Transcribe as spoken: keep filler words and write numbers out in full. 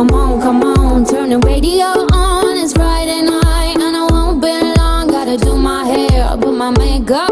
Come on, come on, turn the radio on. It's Friday night and I won't be long. Gotta do my hair, put my makeup